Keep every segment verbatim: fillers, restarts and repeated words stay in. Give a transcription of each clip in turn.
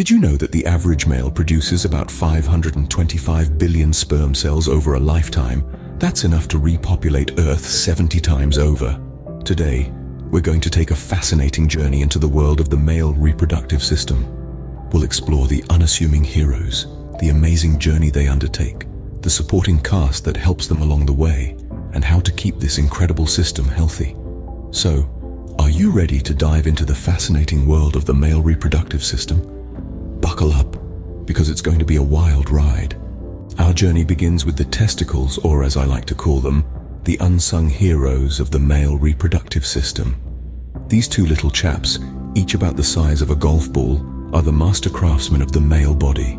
Did you know that the average male produces about five hundred twenty-five billion sperm cells over a lifetime? That's enough to repopulate Earth seventy times over. Today, we're going to take a fascinating journey into the world of the male reproductive system. We'll explore the unassuming heroes, the amazing journey they undertake, the supporting cast that helps them along the way, and how to keep this incredible system healthy. So, are you ready to dive into the fascinating world of the male reproductive system? Buckle up, because it's going to be a wild ride. Our journey begins with the testicles, or as I like to call them, the unsung heroes of the male reproductive system. These two little chaps, each about the size of a golf ball, are the master craftsmen of the male body,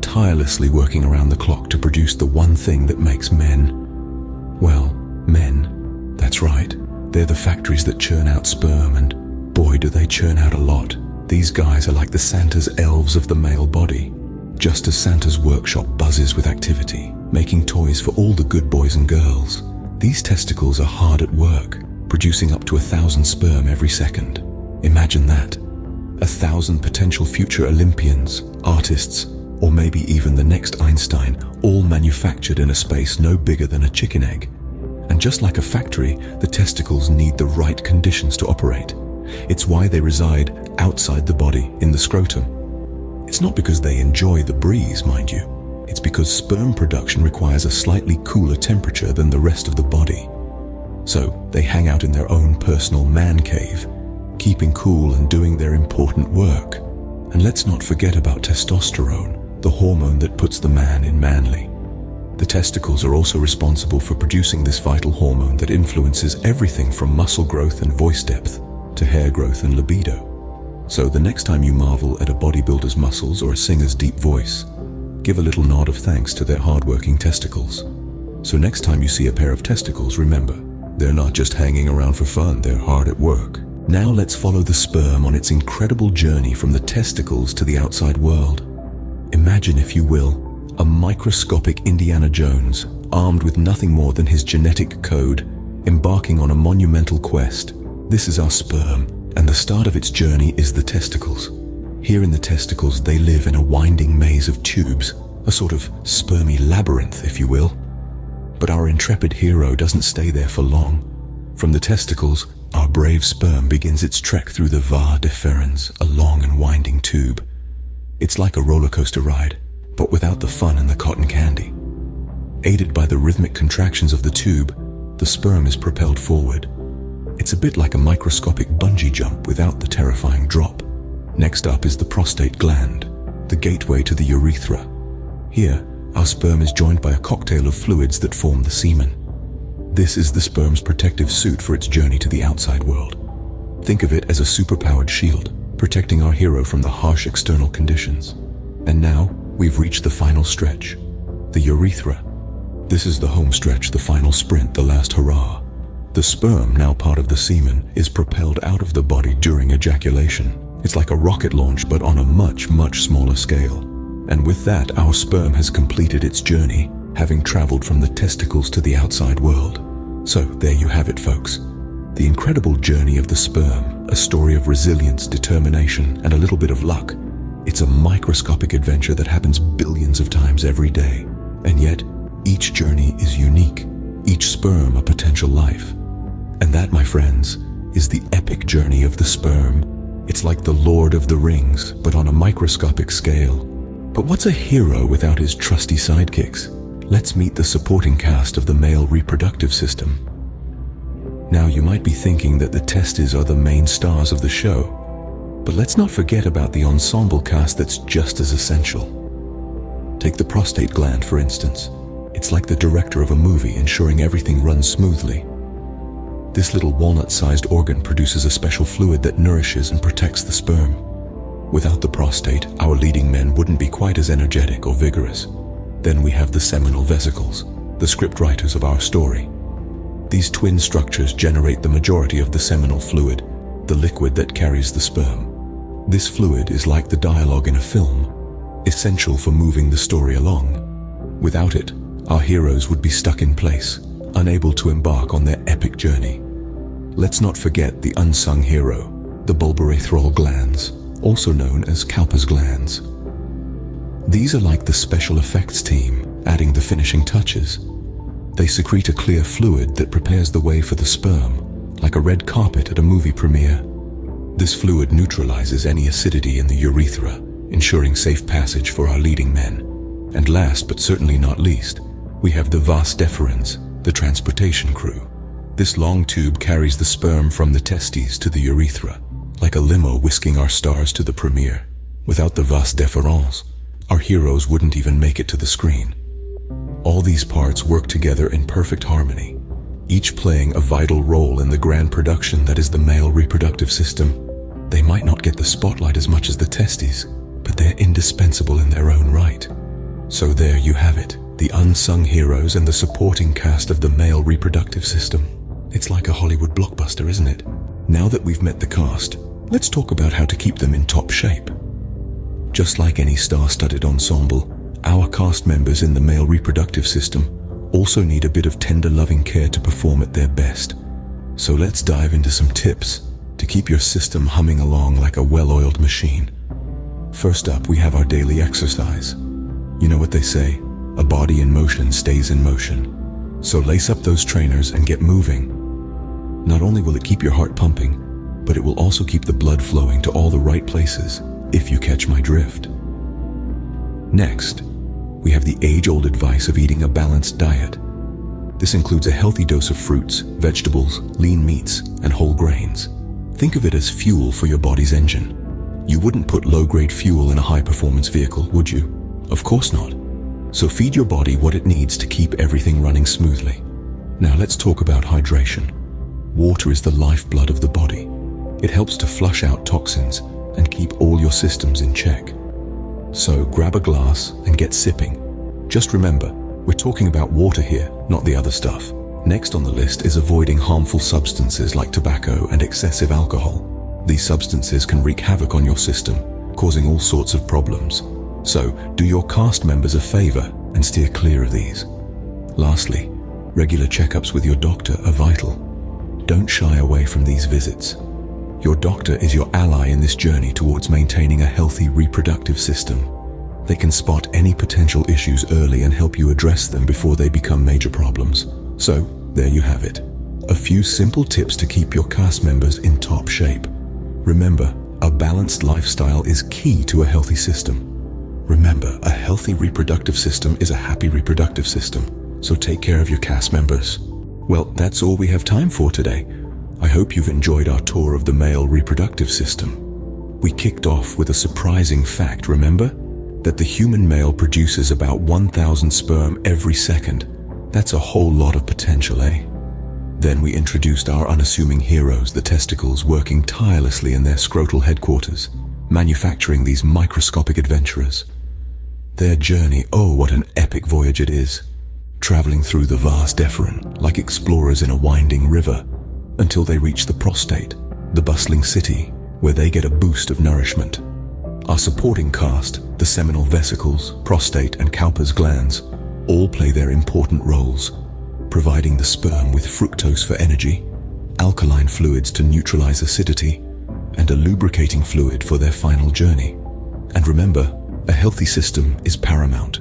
tirelessly working around the clock to produce the one thing that makes men, well, men. That's right, they're the factories that churn out sperm, and boy do they churn out a lot. These guys are like the Santa's elves of the male body. Just as Santa's workshop buzzes with activity, making toys for all the good boys and girls, these testicles are hard at work, producing up to a thousand sperm every second. Imagine that. A thousand potential future Olympians, artists, or maybe even the next Einstein, all manufactured in a space no bigger than a chicken egg. And just like a factory, the testicles need the right conditions to operate. It's why they reside outside the body in the scrotum. It's not because they enjoy the breeze, mind you. It's because sperm production requires a slightly cooler temperature than the rest of the body. So they hang out in their own personal man cave, keeping cool and doing their important work. And let's not forget about testosterone, the hormone that puts the man in manly. The testicles are also responsible for producing this vital hormone that influences everything from muscle growth and voice depth to hair growth and libido. So the next time you marvel at a bodybuilder's muscles or a singer's deep voice, give a little nod of thanks to their hard-working testicles. So next time you see a pair of testicles, remember, they're not just hanging around for fun, they're hard at work. Now let's follow the sperm on its incredible journey from the testicles to the outside world. Imagine, if you will, a microscopic Indiana Jones, armed with nothing more than his genetic code, embarking on a monumental quest. This is our sperm, and the start of its journey is the testicles. Here in the testicles, they live in a winding maze of tubes, a sort of spermy labyrinth, if you will. But our intrepid hero doesn't stay there for long. From the testicles, our brave sperm begins its trek through the vas deferens, a long and winding tube. It's like a roller coaster ride, but without the fun and the cotton candy. Aided by the rhythmic contractions of the tube, the sperm is propelled forward. It's a bit like a microscopic bungee jump without the terrifying drop. Next up is the prostate gland, the gateway to the urethra. Here, our sperm is joined by a cocktail of fluids that form the semen. This is the sperm's protective suit for its journey to the outside world. Think of it as a superpowered shield, protecting our hero from the harsh external conditions. And now, we've reached the final stretch, the urethra. This is the home stretch, the final sprint, the last hurrah. The sperm, now part of the semen, is propelled out of the body during ejaculation. It's like a rocket launch, but on a much, much smaller scale. And with that, our sperm has completed its journey, having traveled from the testicles to the outside world. So, there you have it, folks. The incredible journey of the sperm, a story of resilience, determination, and a little bit of luck. It's a microscopic adventure that happens billions of times every day. And yet, each journey is unique, each sperm a potential life. And that, my friends, is the epic journey of the sperm. It's like the Lord of the Rings, but on a microscopic scale. But what's a hero without his trusty sidekicks? Let's meet the supporting cast of the male reproductive system. Now, you might be thinking that the testes are the main stars of the show, but let's not forget about the ensemble cast that's just as essential. Take the prostate gland, for instance. It's like the director of a movie, ensuring everything runs smoothly. This little walnut-sized organ produces a special fluid that nourishes and protects the sperm. Without the prostate, our leading men wouldn't be quite as energetic or vigorous. Then we have the seminal vesicles, the script writers of our story. These twin structures generate the majority of the seminal fluid, the liquid that carries the sperm. This fluid is like the dialogue in a film, essential for moving the story along. Without it, our heroes would be stuck in place, unable to embark on their epic journey. Let's not forget the unsung hero, the bulbourethral glands, also known as Cowper's glands. These are like the special effects team, adding the finishing touches. They secrete a clear fluid that prepares the way for the sperm, like a red carpet at a movie premiere. This fluid neutralizes any acidity in the urethra, ensuring safe passage for our leading men. And last but certainly not least, we have the vas deferens, the transportation crew. This long tube carries the sperm from the testes to the urethra, like a limo whisking our stars to the premiere. Without the vas deferens, our heroes wouldn't even make it to the screen. All these parts work together in perfect harmony, each playing a vital role in the grand production that is the male reproductive system. They might not get the spotlight as much as the testes, but they're indispensable in their own right. So there you have it, the unsung heroes and the supporting cast of the male reproductive system. It's like a Hollywood blockbuster, isn't it? Now that we've met the cast, let's talk about how to keep them in top shape. Just like any star-studded ensemble, our cast members in the male reproductive system also need a bit of tender loving care to perform at their best. So let's dive into some tips to keep your system humming along like a well-oiled machine. First up, we have our daily exercise. You know what they say, a body in motion stays in motion. So lace up those trainers and get moving. Not only will it keep your heart pumping, but it will also keep the blood flowing to all the right places, if you catch my drift. Next, we have the age-old advice of eating a balanced diet. This includes a healthy dose of fruits, vegetables, lean meats, and whole grains. Think of it as fuel for your body's engine. You wouldn't put low-grade fuel in a high-performance vehicle, would you? Of course not. So feed your body what it needs to keep everything running smoothly. Now let's talk about hydration. Water is the lifeblood of the body. It helps to flush out toxins and keep all your systems in check. So grab a glass and get sipping. Just remember, we're talking about water here, not the other stuff. Next on the list is avoiding harmful substances like tobacco and excessive alcohol. These substances can wreak havoc on your system, causing all sorts of problems. So do your cast members a favor and steer clear of these. Lastly, regular checkups with your doctor are vital. Don't shy away from these visits. Your doctor is your ally in this journey towards maintaining a healthy reproductive system. They can spot any potential issues early and help you address them before they become major problems. So there you have it, a few simple tips to keep your cast members in top shape. Remember, a balanced lifestyle is key to a healthy system. Remember, a healthy reproductive system is a happy reproductive system, so take care of your cast members. Well, that's all we have time for today. I hope you've enjoyed our tour of the male reproductive system. We kicked off with a surprising fact, remember? That the human male produces about one thousand sperm every second. That's a whole lot of potential, eh? Then we introduced our unassuming heroes, the testicles, working tirelessly in their scrotal headquarters, manufacturing these microscopic adventurers. Their journey, oh, what an epic voyage it is. Traveling through the vas deferens, like explorers in a winding river, until they reach the prostate, the bustling city, where they get a boost of nourishment. Our supporting cast, the seminal vesicles, prostate, and Cowper's glands, all play their important roles, providing the sperm with fructose for energy, alkaline fluids to neutralize acidity, and a lubricating fluid for their final journey. And remember, a healthy system is paramount.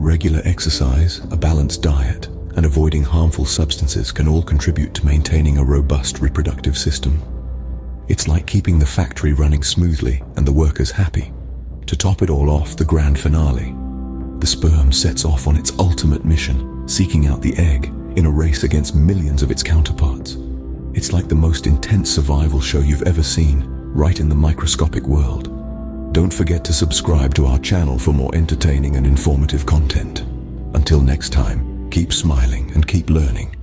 Regular exercise, a balanced diet, and avoiding harmful substances can all contribute to maintaining a robust reproductive system. It's like keeping the factory running smoothly and the workers happy. To top it all off, the grand finale. The sperm sets off on its ultimate mission, seeking out the egg in a race against millions of its counterparts. It's like the most intense survival show you've ever seen, right in the microscopic world. Don't forget to subscribe to our channel for more entertaining and informative content. Until next time, keep smiling and keep learning.